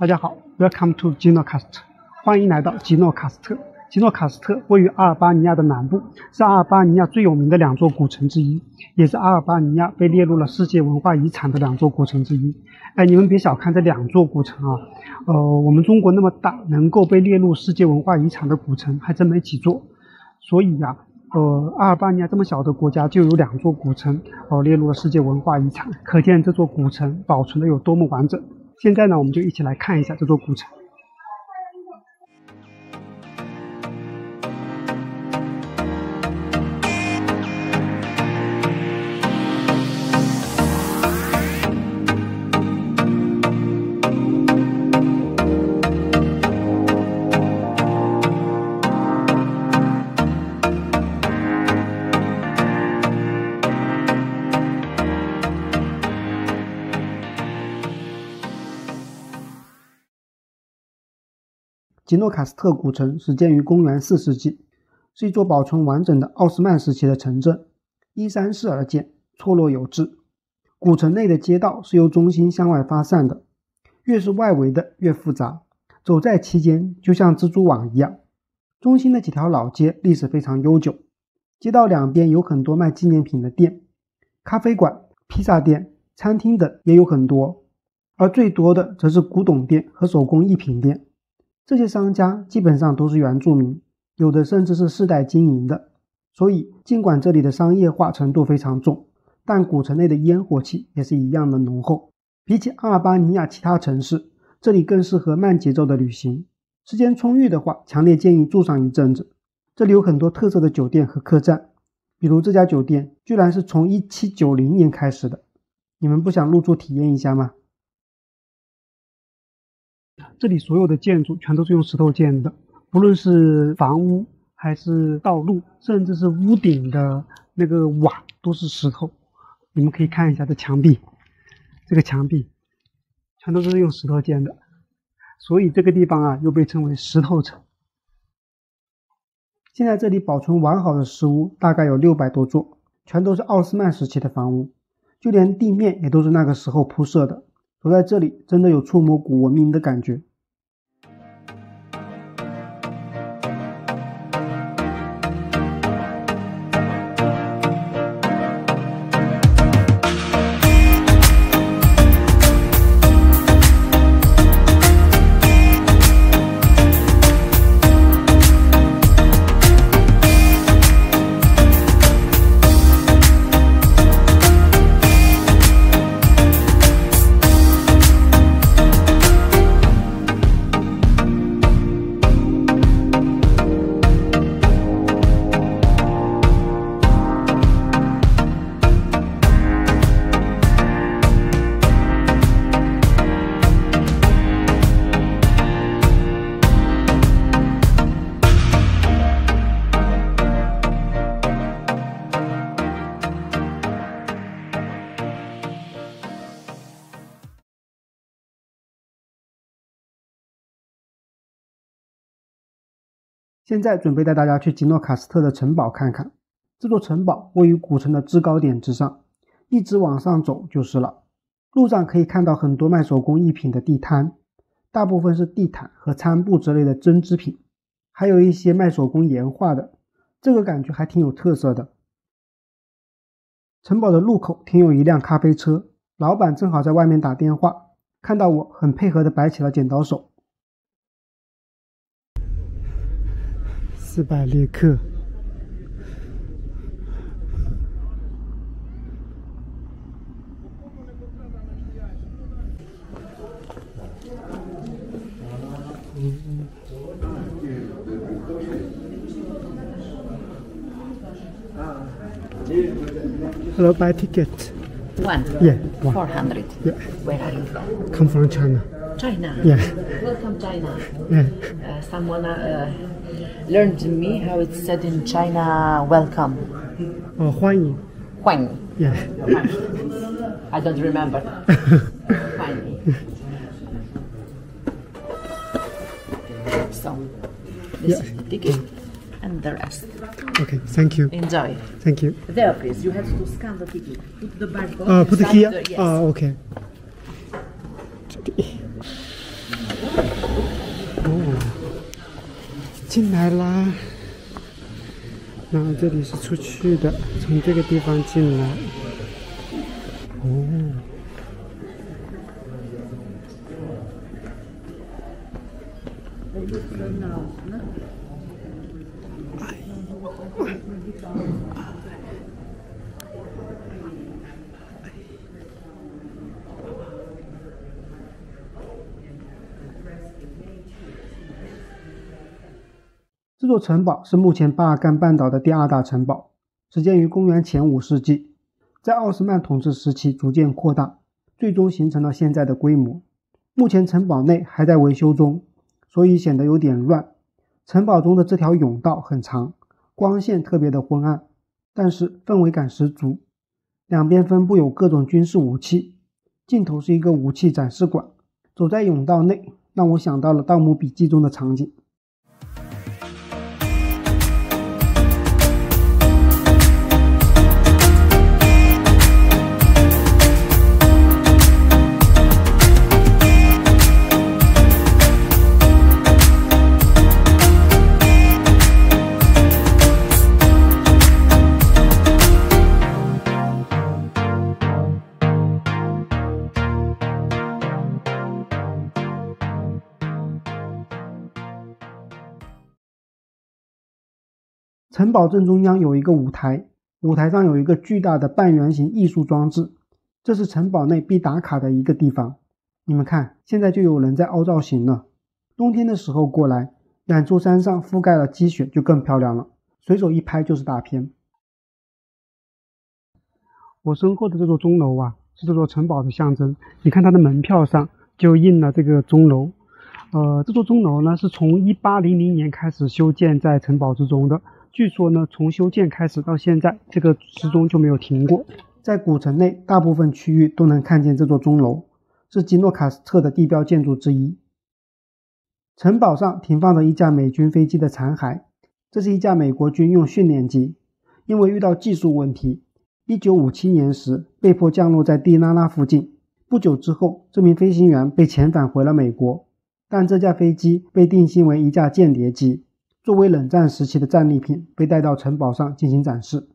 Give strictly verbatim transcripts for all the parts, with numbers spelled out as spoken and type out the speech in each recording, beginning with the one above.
大家好 ，Welcome to Gjirokastër， 欢迎来到吉诺喀斯特。吉诺喀斯特位于阿尔巴尼亚的南部，是阿尔巴尼亚最有名的两座古城之一，也是阿尔巴尼亚被列入了世界文化遗产的两座古城之一。哎，你们别小看这两座古城啊，呃，我们中国那么大，能够被列入世界文化遗产的古城还真没几座。所以呀、啊，呃，阿尔巴尼亚这么小的国家就有两座古城哦、呃、列入了世界文化遗产，可见这座古城保存的有多么完整。 现在呢，我们就一起来看一下这座古城。 吉诺喀斯特古城始建于公元四世纪，是一座保存完整的奥斯曼时期的城镇，依山势而建，错落有致。古城内的街道是由中心向外发散的，越是外围的越复杂，走在其间就像蜘蛛网一样。中心的几条老街历史非常悠久，街道两边有很多卖纪念品的店、咖啡馆、披萨店、餐厅等也有很多，而最多的则是古董店和手工艺品店。 这些商家基本上都是原住民，有的甚至是世代经营的。所以，尽管这里的商业化程度非常重，但古城内的烟火气也是一样的浓厚。比起阿尔巴尼亚其他城市，这里更适合慢节奏的旅行。时间充裕的话，强烈建议住上一阵子。这里有很多特色的酒店和客栈，比如这家酒店居然是从一七九零年开始的。你们不想入住体验一下吗？ 这里所有的建筑全都是用石头建的，不论是房屋还是道路，甚至是屋顶的那个瓦都是石头。你们可以看一下这墙壁，这个墙壁全都是用石头建的，所以这个地方啊又被称为石头城。现在这里保存完好的石屋大概有六百多座，全都是奥斯曼时期的房屋，就连地面也都是那个时候铺设的。 走在这里，真的有触摸古文明的感觉。现在准备带大家去吉诺喀斯特的城堡看看。这座城堡位于古城的制高点之上，一直往上走就是了。路上可以看到很多卖手工艺品的地摊，大部分是地毯和餐布之类的针织品，还有一些卖手工岩画的。这个感觉还挺有特色的。城堡的入口停有一辆咖啡车，老板正好在外面打电话，看到我很配合的摆起了剪刀手。 四百列克，hello, buy ticket. One. Yeah, one. Four hundred. Yeah. Where are you from? Come from China. China. Yes. Welcome, China. Yes. Uh, someone uh, learned me how it's said in China, welcome. Oh, Huan Yi. Huan Yi. Yes. I don't remember. Huan Yi. So, this yes. is the ticket and the rest. Okay, thank you. Enjoy. Thank you. There, please. You have to scan the ticket. Put the barcode. Uh, put it here? The, yes. Ah, okay.哦，进来啦。然后这里是出去的，从这个地方进来。哦，哎，这座城堡是目前巴尔干半岛的第二大城堡，始建于公元前五世纪，在奥斯曼统治时期逐渐扩大，最终形成了现在的规模。目前城堡内还在维修中，所以显得有点乱。城堡中的这条甬道很长，光线特别的昏暗，但是氛围感十足。两边分布有各种军事武器，尽头是一个武器展示馆。走在甬道内，让我想到了《盗墓笔记》中的场景。 城堡正中央有一个舞台，舞台上有一个巨大的半圆形艺术装置，这是城堡内必打卡的一个地方。你们看，现在就有人在凹造型了。冬天的时候过来，远处山上覆盖了积雪，就更漂亮了，随手一拍就是大片。我身后的这座钟楼啊，是这座城堡的象征。你看它的门票上就印了这个钟楼。呃，这座钟楼呢，是从一八零零年开始修建在城堡之中的。 据说呢，从修建开始到现在，这个时钟就没有停过。在古城内，大部分区域都能看见这座钟楼，是吉诺卡斯特的地标建筑之一。城堡上停放着一架美军飞机的残骸，这是一架美国军用训练机，因为遇到技术问题，一九五七年时被迫降落在蒂拉纳附近。不久之后，这名飞行员被遣返回了美国，但这架飞机被定性为一架间谍机。 作为冷战时期的战利品，被带到城堡上进行展示。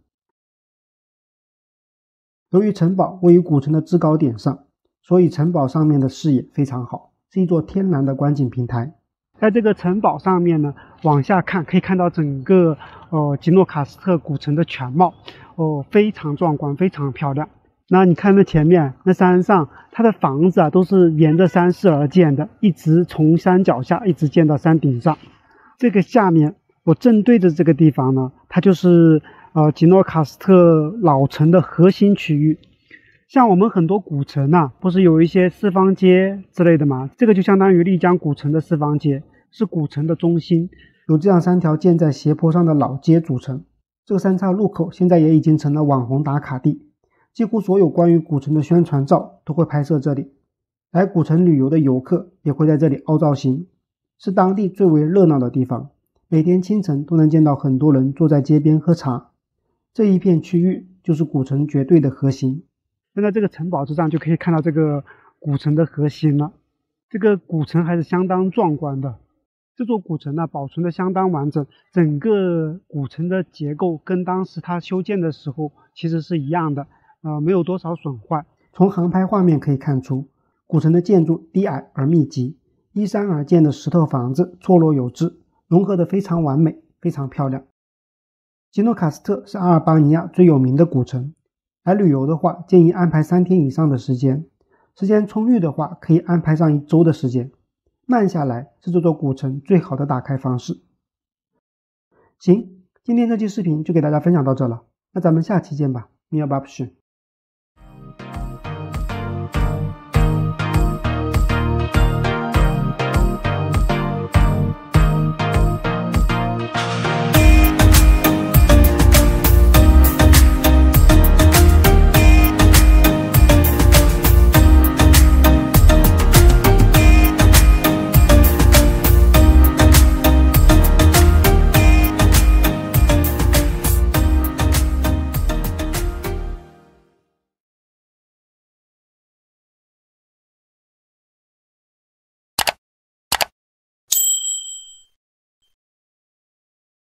由于城堡位于古城的制高点上，所以城堡上面的视野非常好，是一座天然的观景平台。在这个城堡上面呢，往下看可以看到整个呃吉诺卡斯特古城的全貌，哦、呃，非常壮观，非常漂亮。那你看那前面那山上，它的房子啊都是沿着山势而建的，一直从山脚下一直建到山顶上。 这个下面，我正对着这个地方呢，它就是呃吉诺卡斯特老城的核心区域。像我们很多古城啊，不是有一些四方街之类的嘛？这个就相当于丽江古城的四方街，是古城的中心，由这样三条建在斜坡上的老街组成。这个三岔路口现在也已经成了网红打卡地，几乎所有关于古城的宣传照都会拍摄这里。来古城旅游的游客也会在这里凹造型。 是当地最为热闹的地方，每天清晨都能见到很多人坐在街边喝茶。这一片区域就是古城绝对的核心。站在这个城堡之上，就可以看到这个古城的核心了。这个古城还是相当壮观的。这座古城呢，保存的相当完整，整个古城的结构跟当时它修建的时候其实是一样的，呃，没有多少损坏。从航拍画面可以看出，古城的建筑低矮而密集。 依山而建的石头房子错落有致，融合得非常完美，非常漂亮。吉诺卡斯特是阿尔巴尼亚最有名的古城，来旅游的话，建议安排三天以上的时间，时间充裕的话，可以安排上一周的时间。慢下来是这座古城最好的打开方式。行，今天这期视频就给大家分享到这了，那咱们下期见吧，Mirupafshim。